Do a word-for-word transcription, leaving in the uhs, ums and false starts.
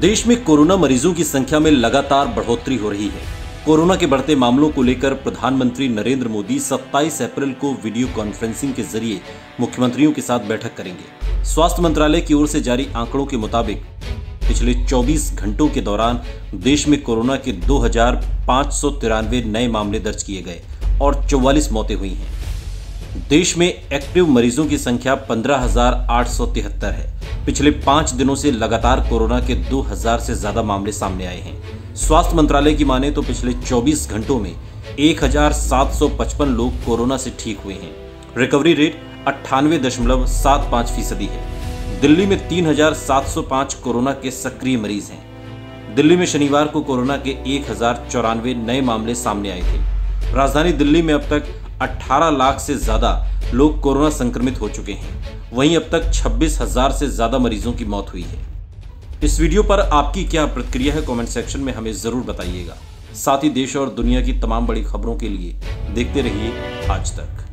देश में कोरोना मरीजों की संख्या में लगातार बढ़ोतरी हो रही है। कोरोना के बढ़ते मामलों को लेकर प्रधानमंत्री नरेंद्र मोदी सत्ताईस अप्रैल को वीडियो कॉन्फ्रेंसिंग के जरिए मुख्यमंत्रियों के साथ बैठक करेंगे। स्वास्थ्य मंत्रालय की ओर से जारी आंकड़ों के मुताबिक पिछले चौबीस घंटों के दौरान देश में कोरोना के दो हजार पाँच सौ तिरानवे नए मामले दर्ज किए गए और चौवालीस मौतें हुई हैं। देश में एक्टिव मरीजों की संख्या पंद्रह हजार आठ सौ तिहत्तर है। पिछले पाँच दिनों से लगातार कोरोना के दो हजार से ज्यादा मामले सामने आए हैं। स्वास्थ्य मंत्रालय की माने तो पिछले चौबीस घंटों में एक हजार सात सौ पचपन लोग कोरोना से ठीक हुए हैं। रिकवरी रेट अट्ठानवे दशमलव सात पाँच फीसदी है। दिल्ली में तीन हजार सात सौ पाँच कोरोना के सक्रिय मरीज हैं। दिल्ली में शनिवार को कोरोना के एक हजार चौरानवे नए मामले सामने आए थे। राजधानी दिल्ली में अब तक अठारह लाख से ज्यादा लोग कोरोना संक्रमित हो चुके हैं। वहीं अब तक छब्बीस हजार से ज्यादा मरीजों की मौत हुई है। इस वीडियो पर आपकी क्या प्रतिक्रिया है, कमेंट सेक्शन में हमें जरूर बताइएगा। साथ ही देश और दुनिया की तमाम बड़ी खबरों के लिए देखते रहिए आज तक।